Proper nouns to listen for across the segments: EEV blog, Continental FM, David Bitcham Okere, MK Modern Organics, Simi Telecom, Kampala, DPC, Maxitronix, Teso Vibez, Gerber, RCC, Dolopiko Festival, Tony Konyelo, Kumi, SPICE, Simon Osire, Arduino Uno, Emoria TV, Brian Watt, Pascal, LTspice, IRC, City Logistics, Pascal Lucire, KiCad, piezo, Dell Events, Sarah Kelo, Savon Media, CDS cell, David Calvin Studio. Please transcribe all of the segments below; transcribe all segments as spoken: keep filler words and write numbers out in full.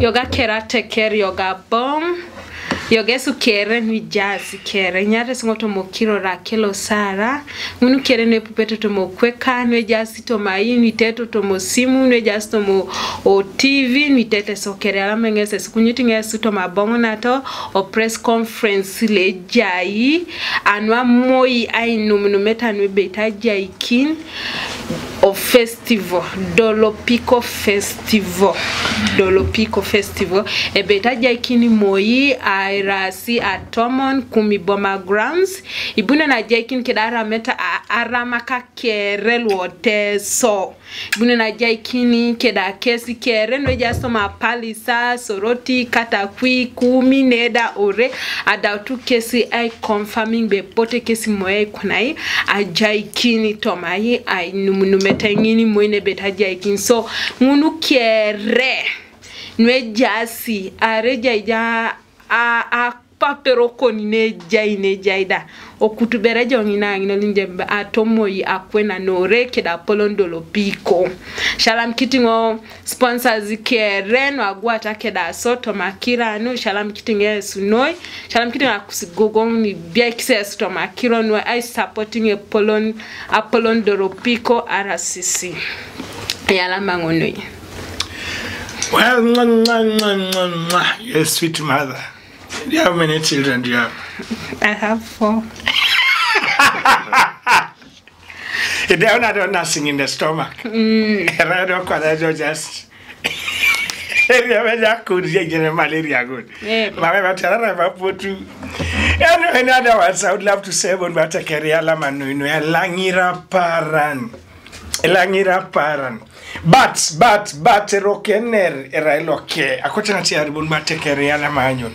yoga kerate ker yoga bom yogesu kere ni jazi kere nyare singoto mokiro rakelo sara munu kere ne pupeto tomo kweka ne jazi tomayi ni teto tomo simu ne jazi tomo o T V ni tete so kere alama ngese sikunyiti ngese toma bongo nato o press conference le jai anwa moi ainu minumeta anwe beta jai kin o festival Dolopiko Festival Dolopiko Festival e beta jai kini moi airasi atomon kumiboma grounds ibuna na jaikin kedara meta aramaka kerelwo teso ibuna na jaikini keda kesi kereno jasoma palisa soroti katakwi kumi neda ore adautu kesi ai confirming bepote kesi moye kunai ajaikini tomaye ai numunumeta ngini moine beta jaikin so munu kere nwe jasi areja ija a a papero konine jaine jaida okutubera jongina nginolinje atomoyi akwena noreke da polondolo piko shalam kitingo sponsors keren wagwata keda soto makira no shalam kitinge sunoi shalam kitinga kusigogong ni biakse soto makira no I supporting a polon a polondolo piko R C C yala mangonoi. Well, mwah, mwah, mwah, mwah, mwah. Your sweet mother. Do you have many children? Do you have? I have four. They are not nursing in the stomach. Mm. I don't know, just. I could get malaria good. And other words, I would love to say, but I carry a langira paran. Langira paran. But, but, but, rokener era eloke. Akotana tiaribun matekere ala manyon.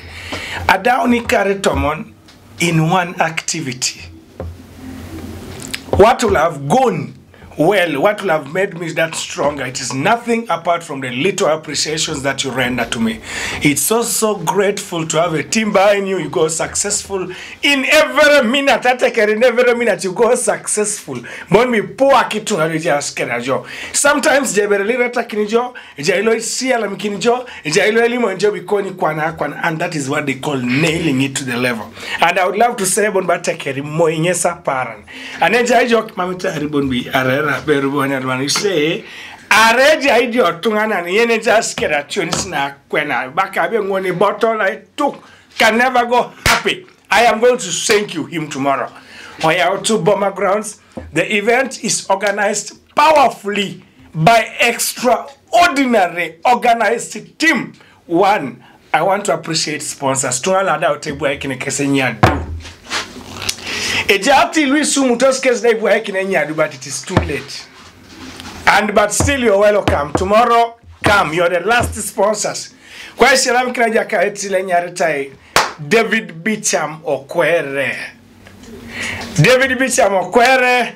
Adaoni karitomon in one activity. What will have gone well, what will have made me that stronger, it is nothing apart from the little appreciations that you render to me. It's so, so grateful to have a team behind you. You go successful in every minute. In every minute, you go successful. Sometimes, and that is what they call nailing it to the level. And I would love to say, and you say, I read your tongue and you just get a tune snack when I back up when a bottle I took can never go happy. I am going to thank you him tomorrow. On our two bomber grounds, the event is organized powerfully by extraordinary organized team. One, I want to appreciate sponsors. But it is too late. And but still you're welcome. Tomorrow, come. You're the last sponsors. David Bitcham Okere. David Bitcham Okere.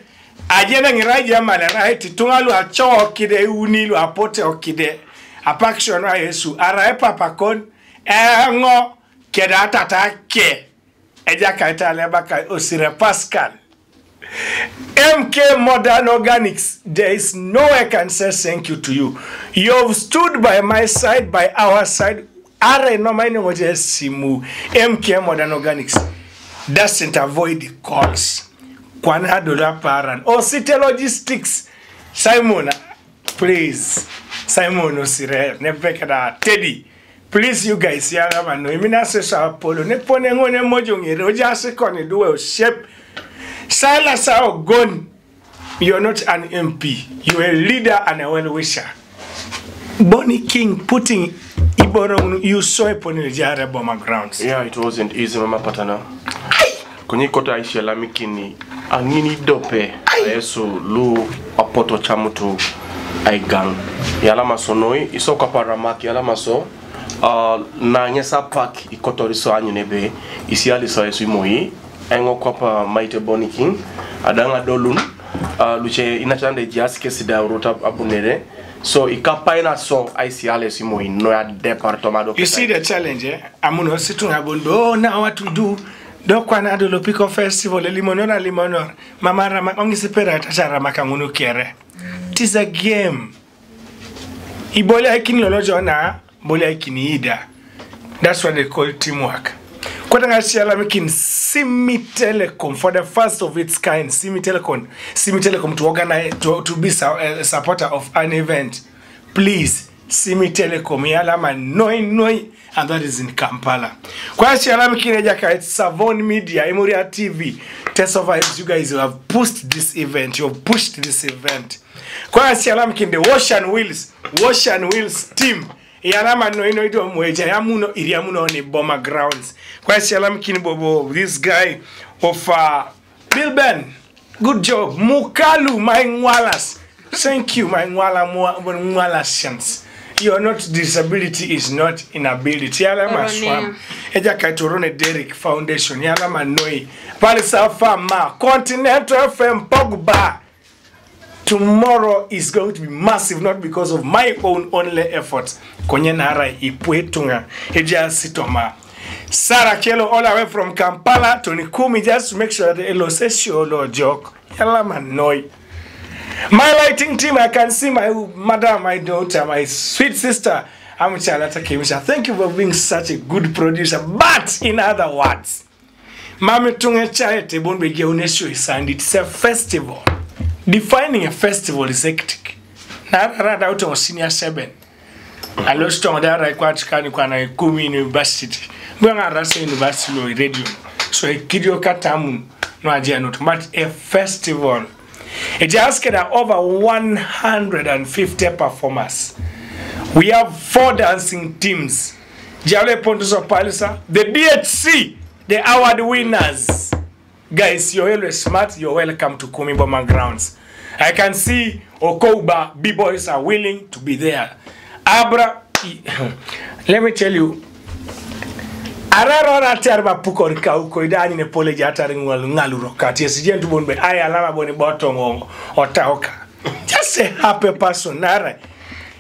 Ajena ngiraja malerahiti. Tungalu acho okide. Unilu apote okide. Apakshonwa Yesu. Araepa pakon. Engo. Kedata take. Pascal. M K Modern Organics, there is no way I can say thank you to you. You've stood by my side, by our side. M K Modern Organics doesn't avoid the calls. Or City Logistics. Simon, please. Simon Osire, Nebekada, Teddy. Please, you guys, you are no imminasa polo, nepone mojong, rojasi coni do a shape. Silas are gone. You are not an M P, you are a leader and a well wisher. Bonnie King putting Iboron, you saw upon the Jara Bomber grounds. Yeah, it wasn't easy, Mama Patana. Kunikota Ishalamikini, Anini Dope, Eso, Lu, Apoto Chamutu, Aigang. Yalamaso, Isoka Paramak, Yalamaso. Na nyesa park ikotoriso anyunebe isiali so yesu moyi engo kopa maite boniking adanga dolun luche inachande jaske sida rota abunere so ikapa ina so isiali so moyi no ya department of. You see the challenge eh amuno situnga bondo now what we do do kwana Dolopiko Festival limonora limonora mama rama ongisipera tachara makangunu kere. It is a game ibola ikin lolojo na mbole ikiniida. That's what they call teamwork. Kwatangashialamikin Simi Telecom, for the first of its kind, Simi Telecom, Simi Telecom to organize, to, to be a supporter of an event. Please, Simi Telecom, yalama noi noi, and that is in Kampala. Kwatangashialamikin Ejaka, it's Savon Media, Emoria T V, Teso Vibez, you guys, you have pushed this event, you have pushed this event. Kwatangashialamikin, the Wash and Wheels, Wash and Wheels team, Yalama no ino ito mweja yamuno iriamuno ni Boma Grounds. Kwa shalam kinibobo, this guy of uh, Bill Ben. Good job. Mukalu Maingwalas. Thank you, Maingwala Mwalasians. Your not disability is not inability. Yalama swam. Eja kaitorone Derek Foundation. Yalama noi. Palisa Fama. Continental F M Pogba. Tomorrow is going to be massive, not because of my own only efforts. Konyenara Ipuetunga, Eja Sitoma. Sarah Kelo, all the way from Kampala to Nikumi, just to make sure that Elo Seshiolo joke. Yalaman noi. My lighting team, I can see my mother, my daughter, my sweet sister, Amchalata Kimisha. Thank you for being such a good producer. But in other words, Mametunga Charity Bonbegeoneshu is, and it's a festival. Defining a festival is hectic. Na rada uto senior seven. I lost on that I quite can I come in university. We are Rasa University radio. So a kidio katamu no idea not but a festival. It just had over one hundred and fifty performers. We have four dancing teams. Jale Pontus of Palisa, the D H C, the award winners. Guys, you're always smart. You're welcome to Kumi Boma Grounds. I can see Okoba B-boys are willing to be there. Abra, let me tell you. Ararora terba pukorika ukoidani ne pole jatari ngalu rokati. Yesije ntubonbe ayalama boni botongo otaoka. Just a happy person, nara.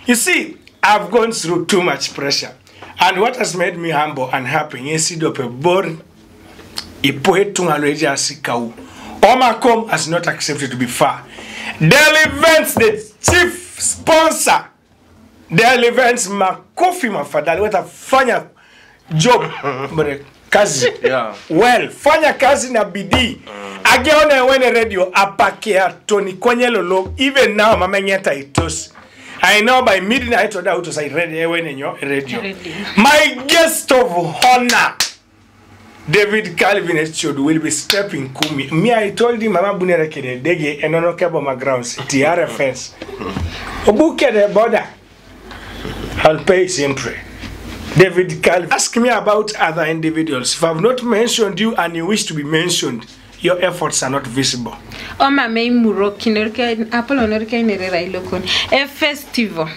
You see, I've gone through too much pressure, and what has made me humble and happy. Yesidope born. Omacom has not accepted to be far. Dell Events, the chief sponsor. Dell Events, Makofi Mafadali. What a fanya job. Kazi. Yeah. Well, fanya kazi na bidii. Ageone wene radio apakea Tony Konyelo Log. Even now, mama nyeta itos. I know by midnight, I would say radio. My guest of honor, David Calvin Studio, will be stepping Kumi. Me, I told him, Mama Bunera Kede, Dege, and no cab on my grounds, T R F S. Obuke the border. I'll pay simply. David Calvin, ask me about other individuals. If I've not mentioned you and you wish to be mentioned, your efforts are not visible. Oh, my name Murokin, Apple on Orkin, a festival.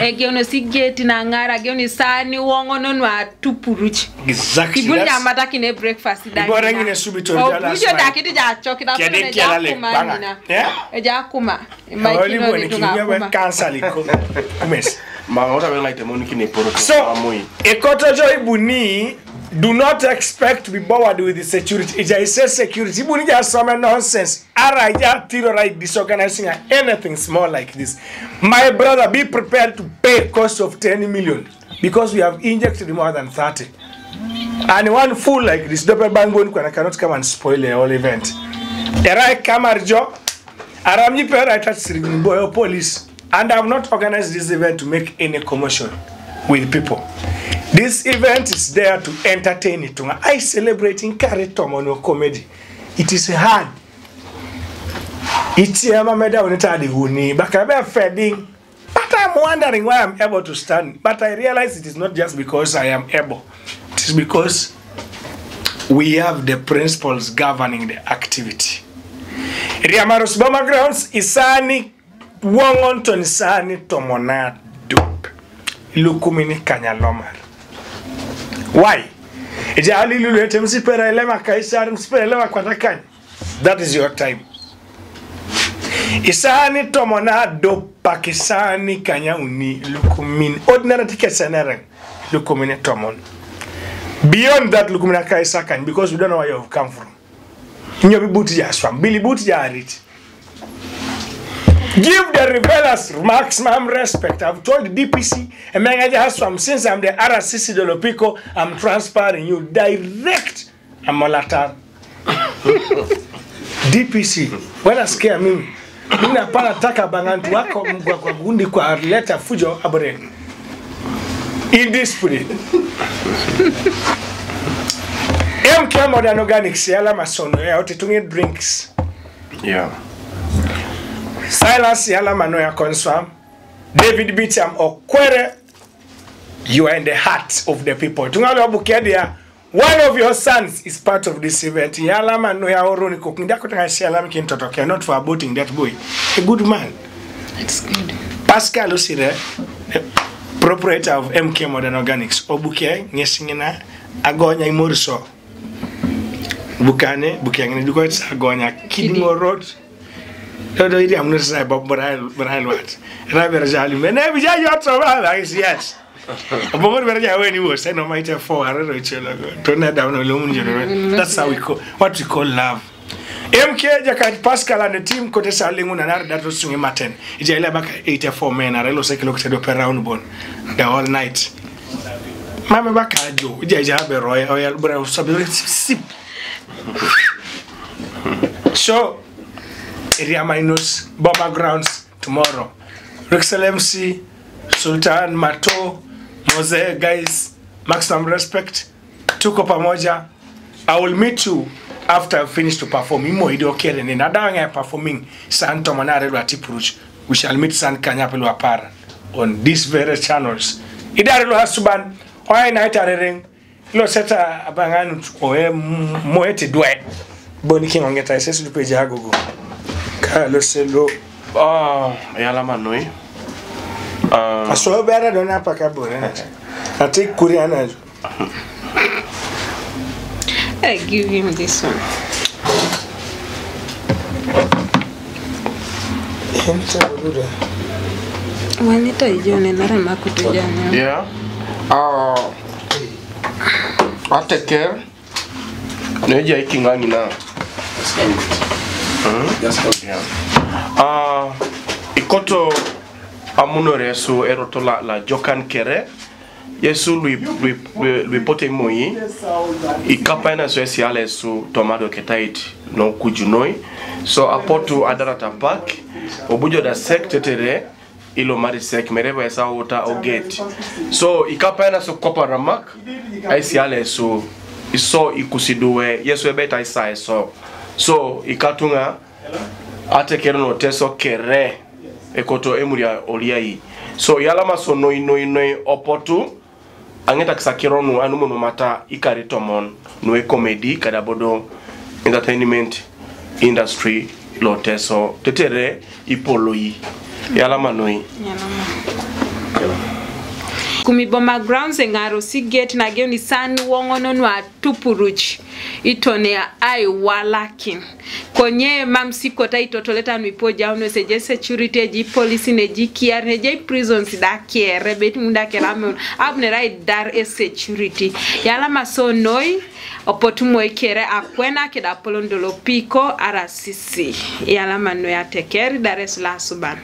Again, a cigarette in Angara, again, a sunny one on two puruch. Exactly. You are in a breakfast. You are in a subito. You are in a chocolate. A jacuma. My only one is never cancel. Miss, my mother like the monkey in a product. So, a cottage buni. Do not expect to be bothered with the security. It is a security. You just some nonsense. I just terrorize disorganizing anything small like this. My brother, be prepared to pay cost of ten million because we have injected more than thirty. And one fool like this, double bang one, cannot come and spoil the whole event. There I come, Arjo. Aramji Perata police, and I have not organized this event to make any commotion with people. This event is there to entertain it. I celebrate in Karitomono comedy. It is hard. It's a matter of feeding. But I'm wondering why I'm able to stand. But I realize it is not just because I am able. It is because we have the principles governing the activity. Riamaros Boma Grounds isani wongonton isani tomona dup. Lukumini kanyalomar. Why? That is your time. Isani tomona do pakisani kanya uni lukumin ordinary tickets and errand lukumine tomon. Beyond that lukumina kaisa kan, because we don't know where you have come from. Nyobi buti ya swam, Billy buti ya arit. Give the revelers maximum respect. I've told D P C and Manager Haswam, since I'm the R C C Dolopiko, I'm transparent. You direct a molatar. D P C, when I scare me, Nina Palataka Bangantu wako mkwa kwa gundi kwa arleta fujo abore. In this spirit. M K Modern Organics, yala masono, ya otetungi drinks. Yeah. Silas yala manoya conswam. David Bitcham Okere, you are in the heart of the people. Tungalo bukedia. One of your sons is part of this event. Yalama no ya oroni cooking. That could I say Alam King Totoke, not for aborting that boy. A good man. That's good. Pascal Lucire, the proprietor of M K Modern Organics, Obuke, Nesingina, Agonya Murso. Bukane, Bukang Dugots, Agonya, Kidmore Road. Don't know I'm not saying about Brian Watt. Rabbi Jalim, and every day you are survived, yes. That's how we call what we call love. M K Jakat Pascal and the team Kotesa Lingun and that was Sumi Martin. It's a labor eighty-four men, a rello cycle to the round bone. The all night. Mamma Baka, Joe, Jajabe Roy, Royal Brow, Sip. So, Ria Minus, Boba Grounds tomorrow. Rexel M C, Sultan Mato. Jose, guys, maximum respect. Tuko pamoja. I will meet you after I finish to perform. Imo idio kere ni nadanga performing Santo Manare Latipuruch. We shall meet San Kanyapelu Apar on these various channels. Idare lo hasuban, oye na itarering, lo seta abanganu oye moete dwe. Boni king ongeta isesu lupeji hagogo. Ka lo se lo. Oh, yala manoi. I saw better than I pack up. I take Korean. I give him this one. Yeah. Uh, I take care. No, I can hang now. That's good. Uh, Ikoto. Amuno resu eroto la la jokan kere yesu lui lui lui pote moi ikapa na swesi alesu tomado ketaiti no kujunoi so aportu adara tapak obujo da secretary ilo mari sek mereba esa ota ogeti so ikapa na so kopa ramak aisi alesu iso ikusidwe yesu ebeta isa eso so ikatunga atekero no teso kere ekoto emuria oliai so yala maso noi noi noi opotu angeta kisakironu anumo no mata ikaritomon no e comedy kadabodo entertainment industry lo teso tetere ipoloi yala manoi kumiboma grounds engaro sigate na geni san wongono wa tupuruchi itonea ai walakin konye mamsikota itotoleta mipoja ono seje security ji police neji kiar neji prisons da kiere bet munda kerame abne right dar e security yala maso noi opotumo ekere akwena keda polondolo piko R C C yala manoya tekeri dar es la suban